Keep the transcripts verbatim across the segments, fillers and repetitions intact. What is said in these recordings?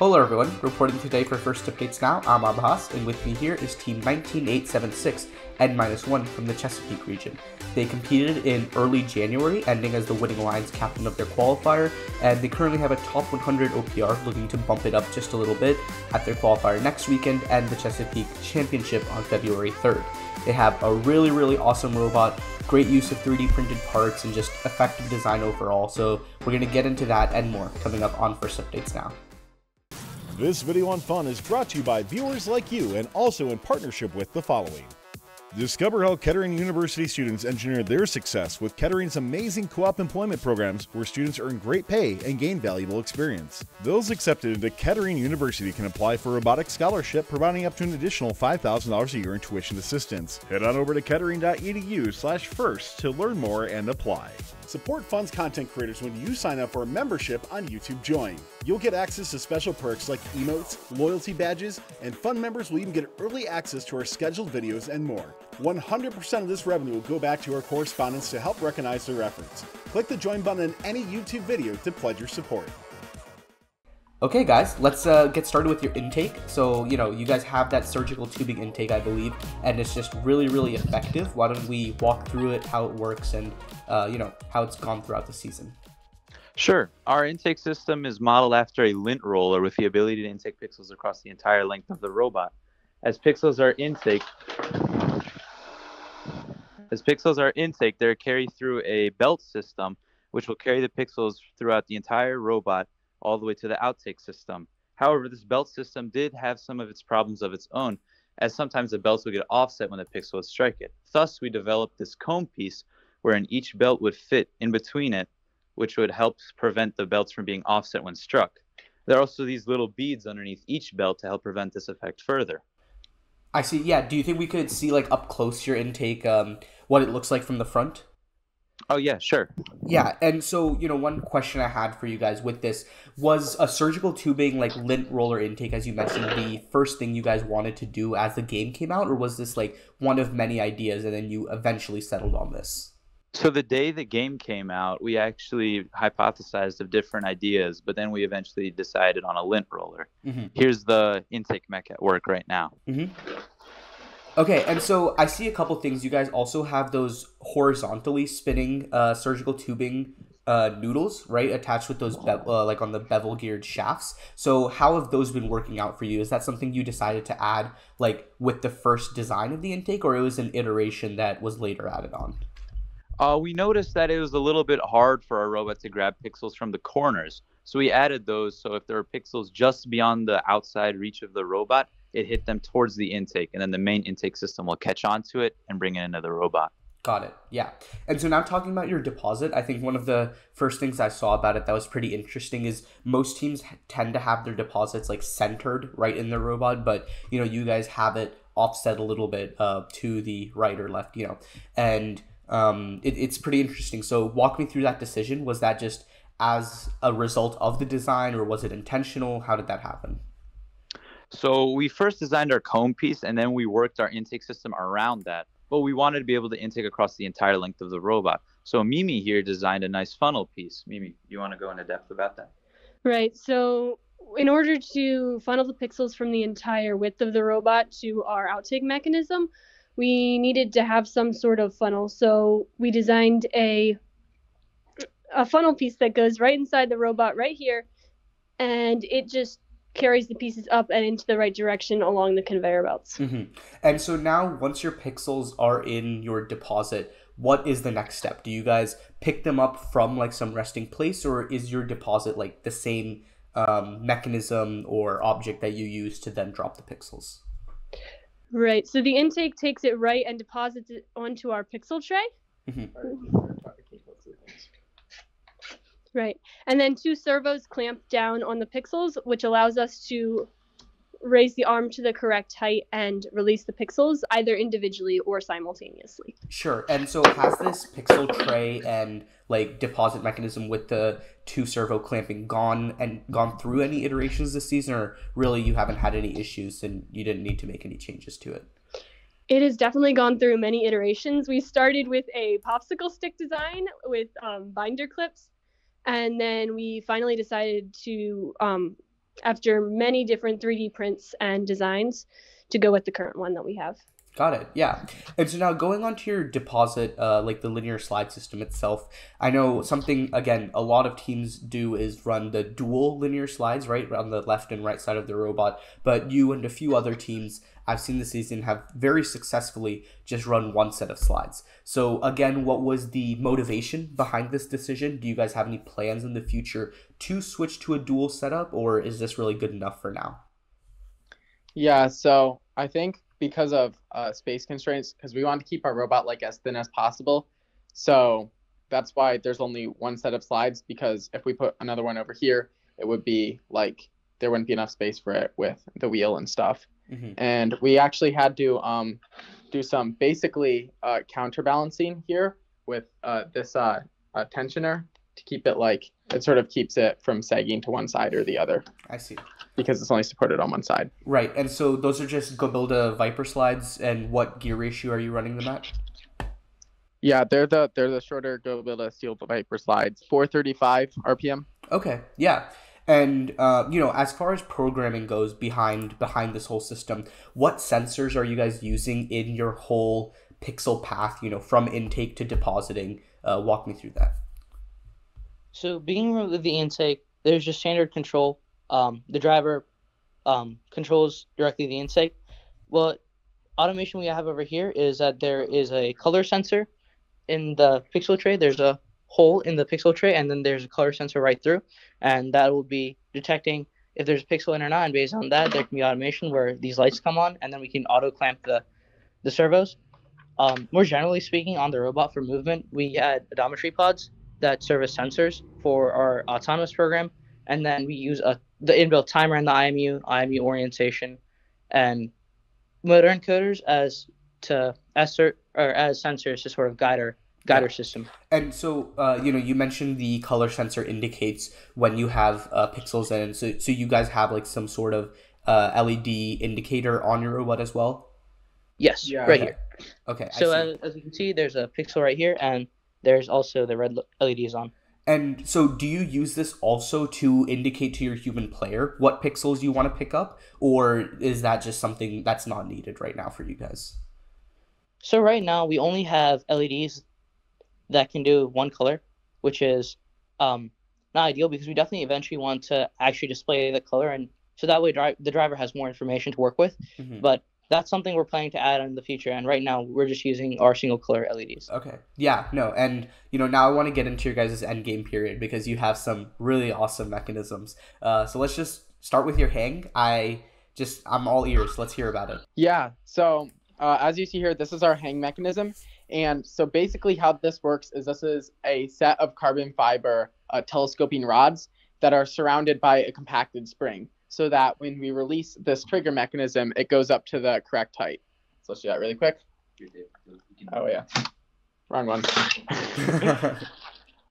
Hello everyone, reporting today for First Updates Now, I'm Abhas, and with me here is Team one nine eight seven six N one from the Chesapeake region. They competed in early January, ending as the winning Alliance captain of their qualifier, and they currently have a top one hundred O P R, looking to bump it up just a little bit at their qualifier next weekend and the Chesapeake Championship on February third. They have a really, really awesome robot, great use of three D printed parts, and just effective design overall, so we're going to get into that and more coming up on First Updates Now. This video on fun is brought to you by viewers like you and also in partnership with the following. Discover how Kettering University students engineer their success with Kettering's amazing co-op employment programs where students earn great pay and gain valuable experience. Those accepted into Kettering University can apply for a robotics scholarship providing up to an additional five thousand dollars a year in tuition assistance. Head on over to kettering dot e d u slash first to learn more and apply. Support Fun's content creators when you sign up for a membership on YouTube Join. You'll get access to special perks like emotes, loyalty badges, and Fun members will even get early access to our scheduled videos and more. one hundred percent of this revenue will go back to our correspondents to help recognize their efforts. Click the Join button in any YouTube video to pledge your support. Okay guys, let's uh, get started with your intake. So, you know, you guys have that surgical tubing intake, I believe, and it's just really, really effective. Why don't we walk through it, how it works, and, uh, you know, how it's gone throughout the season. Sure. Our intake system is modeled after a lint roller with the ability to intake pixels across the entire length of the robot. As pixels are intake, as pixels are intake, they're carried through a belt system, which will carry the pixels throughout the entire robot, all the way to the outtake system. However, this belt system did have some of its problems of its own, as sometimes the belts would get offset when the pixel would strike it. Thus, we developed this comb piece wherein each belt would fit in between it, which would help prevent the belts from being offset when struck. There are also these little beads underneath each belt to help prevent this effect further. I see, yeah. Do you think we could see, like, up close your intake, um, what it looks like from the front? Oh, yeah, sure. Yeah, and so, you know, one question I had for you guys with this was a surgical tubing, like, lint roller intake, as you mentioned, the first thing you guys wanted to do as the game came out, or was this, like, one of many ideas and then you eventually settled on this? So the day the game came out, we actually hypothesized of different ideas, but then we eventually decided on a lint roller. Mm-hmm. Here's the intake mech at work right now. Mm-hmm. Okay, and so I see a couple things. You guys also have those horizontally spinning uh, surgical tubing uh, noodles, right, attached with those uh, like on the bevel geared shafts. So how have those been working out for you? Is that something you decided to add, like, with the first design of the intake, or it was an iteration that was later added on? Uh, we noticed that it was a little bit hard for our robot to grab pixels from the corners, so we added those. So if there are pixels just beyond the outside reach of the robot, it hit them towards the intake, and then the main intake system will catch on to it and bring in another robot. Got it. Yeah. And so now talking about your deposit, I think one of the first things I saw about it that was pretty interesting is most teams tend to have their deposits, like, centered right in their robot, but, you know, you guys have it offset a little bit uh, to the right or left, you know, and um, it, it's pretty interesting. So walk me through that decision. Was that just as a result of the design, or was it intentional? How did that happen? So we first designed our comb piece, and then we worked our intake system around that. But we wanted to be able to intake across the entire length of the robot. So Mimi here designed a nice funnel piece. Mimi, you want to go into depth about that? Right. So in order to funnel the pixels from the entire width of the robot to our outtake mechanism, we needed to have some sort of funnel. So we designed a, a funnel piece that goes right inside the robot right here, and it just carries the pieces up and into the right direction along the conveyor belts. Mm-hmm. And so now once your pixels are in your deposit, what is the next step? Do you guys pick them up from, like, some resting place, or is your deposit, like, the same um, mechanism or object that you use to then drop the pixels? Right. So the intake takes it right and deposits it onto our pixel tray. Mm-hmm. Right. And then two servos clamp down on the pixels, which allows us to raise the arm to the correct height and release the pixels either individually or simultaneously. Sure. And so has this pixel tray and, like, deposit mechanism with the two servo clamping gone and gone through any iterations this season, or really you haven't had any issues and you didn't need to make any changes to it? It has definitely gone through many iterations. We started with a popsicle stick design with um, binder clips. And then we finally decided to um, after many different three D prints and designs to go with the current one that we have. Got it. Yeah. And so now going on to your deposit, uh, like the linear slide system itself, I know something, again, a lot of teams do is run the dual linear slides, right, on the left and right side of the robot. But you and a few other teams I've seen this season have very successfully just run one set of slides. So again, what was the motivation behind this decision? Do you guys have any plans in the future to switch to a dual setup, or is this really good enough for now? Yeah, so I think because of uh, space constraints, because we want to keep our robot like as thin as possible. So that's why there's only one set of slides, because if we put another one over here, it would be like there wouldn't be enough space for it with the wheel and stuff. Mm-hmm. And we actually had to um, do some basically uh, counterbalancing here with uh, this uh, uh, tensioner to keep it like, it sort of keeps it from sagging to one side or the other. I see. Because it's only supported on one side. Right. And so those are just Gobilda Viper slides. And what gear ratio are you running them at? Yeah, they're the they're the shorter Gobilda Steel Viper slides, four thirty-five R P M. Okay. Yeah. And uh, you know, as far as programming goes behind behind this whole system, what sensors are you guys using in your whole pixel path? You know, from intake to depositing. Uh, walk me through that. So beginning with the intake, there's just standard control. Um, the driver um, controls directly the intake. What automation we have over here is that there is a color sensor in the pixel tray. There's a hole in the pixel tray, and then there's a color sensor right through, and that will be detecting if there's a pixel in or not. And based on that, there can be automation where these lights come on, and then we can auto clamp the the servos. Um, more generally speaking, on the robot for movement, we had odometry pods that serve as sensors for our autonomous program, and then we use a the inbuilt timer and the I M U, I M U orientation, and motor encoders as to as or as sensors to sort of guide our guide yeah. our system. And so, uh, you know, you mentioned the color sensor indicates when you have uh, pixels in. So, so you guys have like some sort of uh, L E D indicator on your robot as well. Yes, yeah. right okay. here. Okay. So as, as you can see, there's a pixel right here, and there's also the red L E Ds on. And so do you use this also to indicate to your human player what pixels you want to pick up, or is that just something that's not needed right now for you guys? So right now we only have L E Ds that can do one color, which is um, not ideal, because we definitely eventually want to actually display the color. And so that way dri the driver has more information to work with. Mm-hmm. But that's something we're planning to add in the future. And right now, we're just using our single color L E Ds. Okay. Yeah, no. And, you know, now I want to get into your guys' end game period, because you have some really awesome mechanisms. Uh, so let's just start with your hang. I just, I'm all ears. Let's hear about it. Yeah. So uh, as you see here, this is our hang mechanism. And so basically how this works is this is a set of carbon fiber uh, telescoping rods that are surrounded by a compacted spring, so that when we release this trigger mechanism, it goes up to the correct height. So let's do that really quick. Oh, yeah. Wrong one.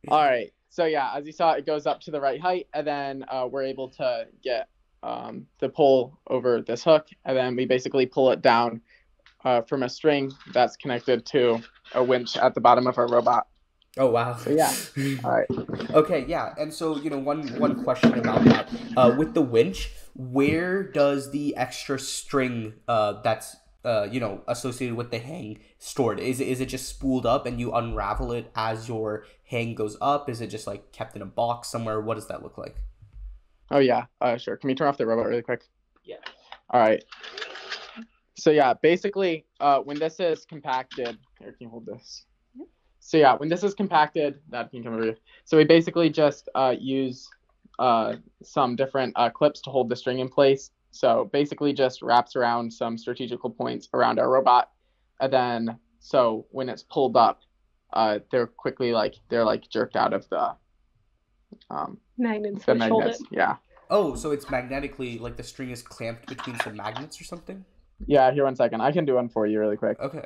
All right. So, yeah, as you saw, it goes up to the right height, and then uh, we're able to get um, the pole over this hook, and then we basically pull it down uh, from a string that's connected to a winch at the bottom of our robot. Oh, wow. So, yeah. All right. Okay, yeah. And so, you know, one, one question about that. Uh, with the winch, where does the extra string uh, that's, uh, you know, associated with the hang stored? Is it, is it just spooled up and you unravel it as your hang goes up? Is it just, like, kept in a box somewhere? What does that look like? Oh, yeah. Uh, sure. Can we turn off the robot really quick? Yeah. All right. So, yeah, basically, uh, when this is compacted, here, can you hold this? So yeah, when this is compacted, that can come over here. So we basically just uh, use uh, some different uh, clips to hold the string in place. So basically just wraps around some strategical points around our robot. And then, so when it's pulled up, uh, they're quickly like, they're like jerked out of the um, magnets. The magnets. Yeah. Oh, so it's magnetically, like the string is clamped between some magnets or something? Yeah, here one second. I can do one for you really quick. Okay.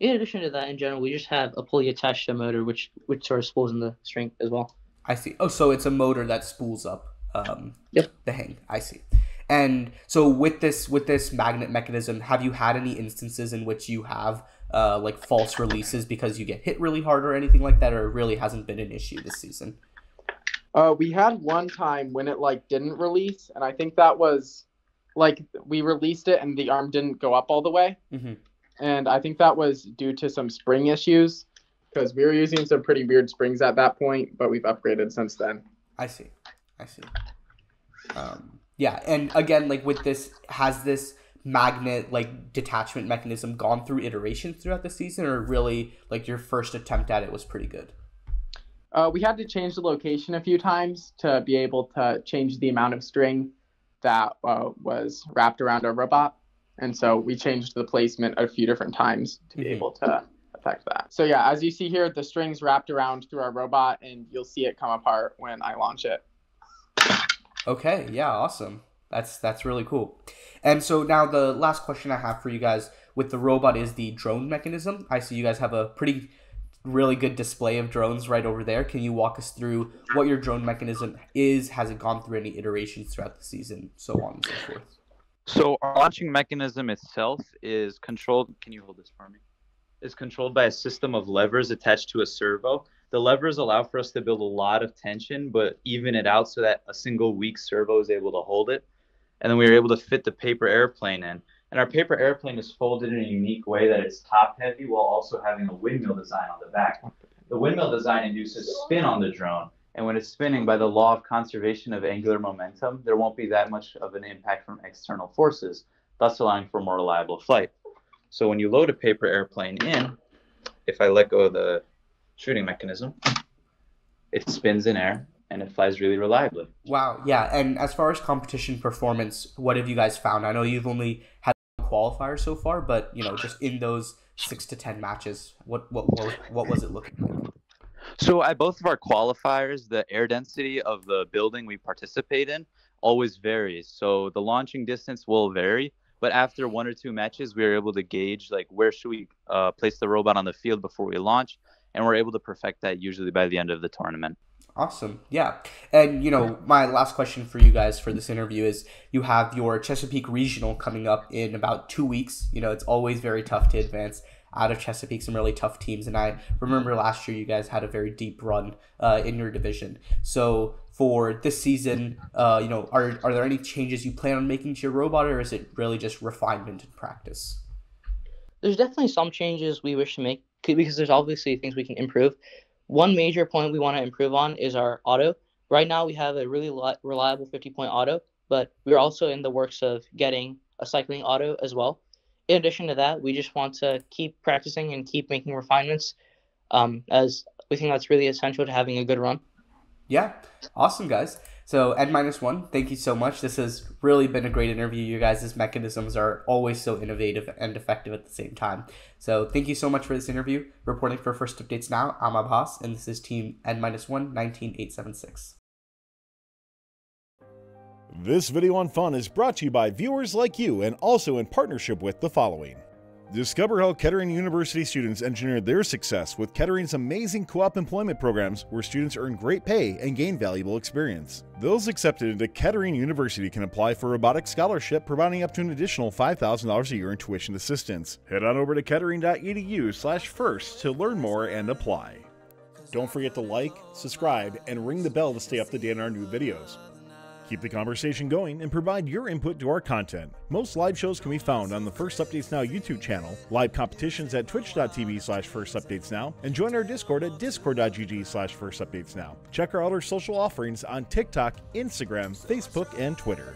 In addition to that, in general, we just have a pulley attached to a motor, which which sort of spools in the string as well. I see. Oh, so it's a motor that spools up um, yep. the hang. I see. And so with this with this magnet mechanism, have you had any instances in which you have uh, like false releases because you get hit really hard or anything like that, or it really hasn't been an issue this season? Uh, we had one time when it like didn't release, and I think that was like we released it and the arm didn't go up all the way. Mm-hmm. And I think that was due to some spring issues, because we were using some pretty weird springs at that point, but we've upgraded since then. I see. I see. Um, yeah. And again, like with this, has this magnet like detachment mechanism gone through iterations throughout the season, or really like your first attempt at it was pretty good? Uh, we had to change the location a few times to be able to change the amount of string that uh, was wrapped around our robot. And so we changed the placement a few different times to be mm-hmm. able to affect that. So yeah, as you see here, the string's wrapped around through our robot, and you'll see it come apart when I launch it. Okay, yeah, awesome. That's that's really cool. And so now the last question I have for you guys with the robot is the drone mechanism. I see you guys have a pretty really good display of drones right over there. Can you walk us through what your drone mechanism is? Has it gone through any iterations throughout the season? So on and so forth. So our launching mechanism itself is controlled. Can you hold this for me? Is controlled by a system of levers attached to a servo. The levers allow for us to build a lot of tension, but even it out so that a single weak servo is able to hold it. And then we were able to fit the paper airplane in. And our paper airplane is folded in a unique way that it's top heavy while also having a windmill design on the back. The windmill design induces spin on the drone. And when it's spinning, by the law of conservation of angular momentum, there won't be that much of an impact from external forces, thus allowing for more reliable flight. So when you load a paper airplane in, if I let go of the shooting mechanism, it spins in air and it flies really reliably. Wow. Yeah. And as far as competition performance, what have you guys found? I know you've only had one qualifier so far, but you know, just in those six to ten matches, what what what, what was it looking like? So at both of our qualifiers, the air density of the building we participate in always varies. So the launching distance will vary, but after one or two matches, we are able to gauge like where should we uh, place the robot on the field before we launch, and we're able to perfect that usually by the end of the tournament. Awesome. Yeah. And, you know, my last question for you guys for this interview is you have your Chesapeake Regional coming up in about two weeks. You know, it's always very tough to advance out of Chesapeake, some really tough teams. And I remember last year you guys had a very deep run uh, in your division. So for this season, uh, you know, are, are there any changes you plan on making to your robot, or is it really just refinement and practice? There's definitely some changes we wish to make, because there's obviously things we can improve. One major point we want to improve on is our auto. Right now we have a really reliable fifty point auto, but we're also in the works of getting a cycling auto as well. In addition to that, we just want to keep practicing and keep making refinements, um, as we think that's really essential to having a good run. Yeah. Awesome, guys. So N minus one, thank you so much. This has really been a great interview. You guys' mechanisms are always so innovative and effective at the same time. So thank you so much for this interview. Reporting for First Updates Now, I'm Abhas, and this is Team N minus one, one nine eight seven six. This video on fun is brought to you by viewers like you, and also in partnership with the following. Discover how Kettering University students engineered their success with Kettering's amazing co-op employment programs, where students earn great pay and gain valuable experience. Those accepted into Kettering University can apply for robotics scholarship, providing up to an additional five thousand dollars a year in tuition assistance. Head on over to kettering dot e d u slash first to learn more and apply. Don't forget to like, subscribe, and ring the bell to stay up to date on our new videos. Keep the conversation going and provide your input to our content. Most live shows can be found on the First Updates Now YouTube channel, live competitions at twitch dot t v slash first updates now, and join our Discord at discord dot g g slash first updates now. Check our other social offerings on TikTok, Instagram, Facebook, and Twitter.